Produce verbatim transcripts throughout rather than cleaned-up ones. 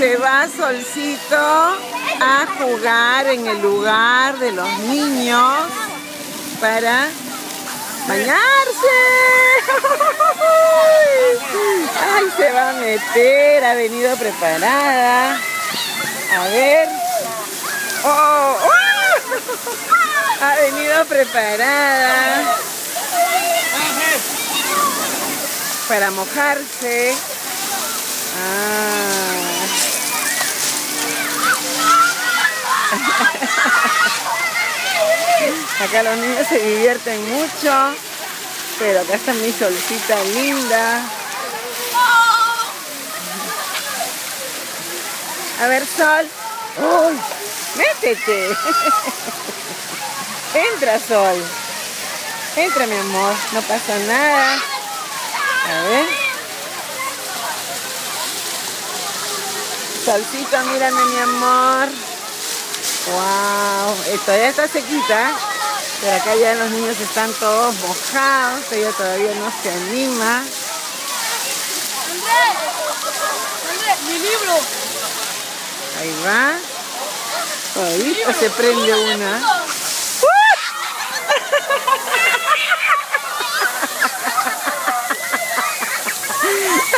Se va Solcito a jugar en el lugar de los niños para bañarse. Ay, se va a meter, ha venido preparada. A ver. Oh, oh. Ha venido preparada para mojarse. Ah. Acá los niños se divierten mucho, pero acá está mi Solcita linda. A ver, Sol. ¡Oh! ¡Métete! Entra, Sol. Entra, mi amor. No pasa nada. A ver. Solcito, mírame, mi amor. ¡Wow! Esto ya está sequita, pero acá ya los niños están todos mojados, ella todavía no se anima. ¡Andrés! ¡Andrés! ¡Mi libro! Ahí va. Ahí se prende una.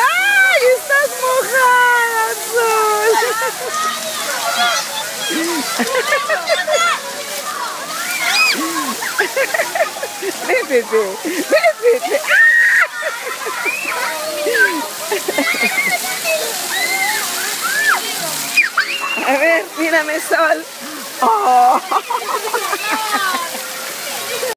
¡Ay! ¡Estás mojada, Sol! Métete, métete. A ver, mírame, Sol. Oh.